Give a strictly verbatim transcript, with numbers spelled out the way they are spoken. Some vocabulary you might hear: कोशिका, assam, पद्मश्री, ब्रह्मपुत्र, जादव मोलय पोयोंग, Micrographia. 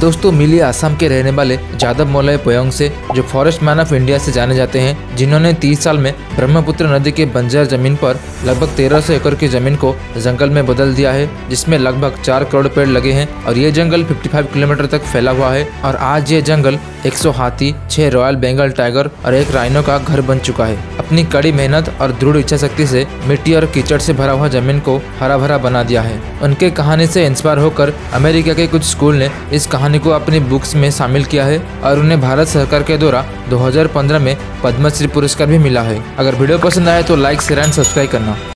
दोस्तों मिली आसाम के रहने वाले जादव मोलय पोयोंग से, जो फॉरेस्ट मैन ऑफ इंडिया से जाने जाते हैं, जिन्होंने तीस साल में ब्रह्मपुत्र नदी के बंजर जमीन पर लगभग तेरह सौ एकड़ की जमीन को जंगल में बदल दिया है, जिसमें लगभग चार करोड़ पेड़ लगे हैं और ये जंगल पचपन किलोमीटर तक फैला हुआ है। और आज ये जंगल एक सौ हाथी, छह रॉयल बेंगल टाइगर और एक राइनो का घर बन चुका है। अपनी कड़ी मेहनत और दृढ़ इच्छा शक्ति से मिट्टी और कीचड़ से भरा हुआ जमीन को हरा भरा बना दिया है। उनके कहानी से इंस्पायर होकर अमेरिका के कुछ स्कूल ने इस कहानी को अपनी बुक्स में शामिल किया है और उन्हें भारत सरकार के द्वारा दो हजार पंद्रह में पद्मश्री पुरस्कार भी मिला है। अगर वीडियो पसंद आए तो लाइक, शेयर एंड सब्सक्राइब करना।